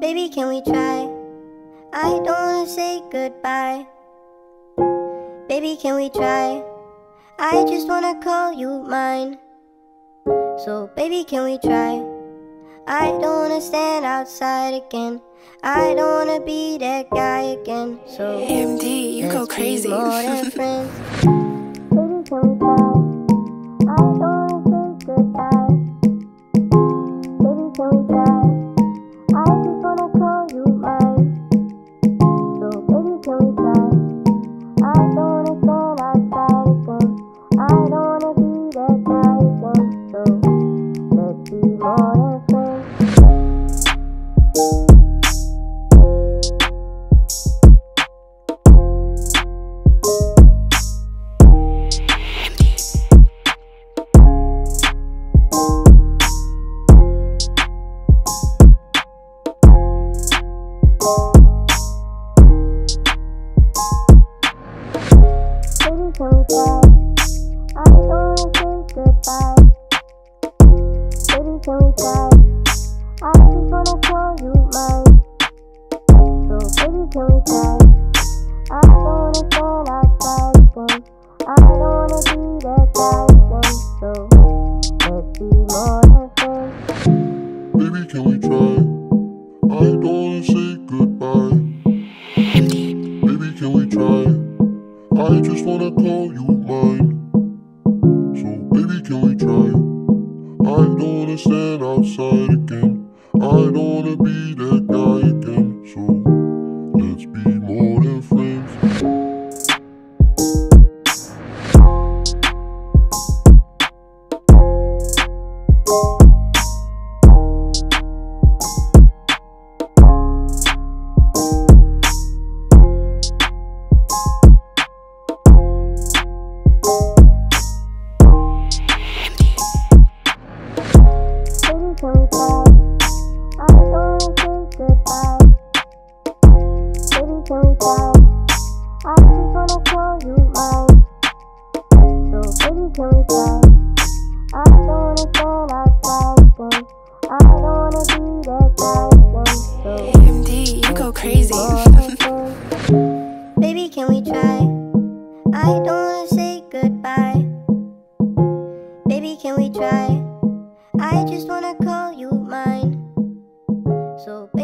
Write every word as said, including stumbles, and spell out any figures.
Baby, can we try? I don't wanna say goodbye. Baby, can we try? I just wanna call you mine. So baby, can we try? I don't wanna stand outside again. I don't wanna be that guy again. So M D, you go crazy. More than friends. Baby, can we try? I don't wanna say goodbye. Baby, can we try? I just wanna call you mine. So baby, can we try? I don't wanna stand outside again. I don't wanna be that guy again. So let's be more than friends. Can we try? I just wanna call you mine. So